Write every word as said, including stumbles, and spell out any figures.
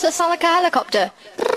It's like a helicopter.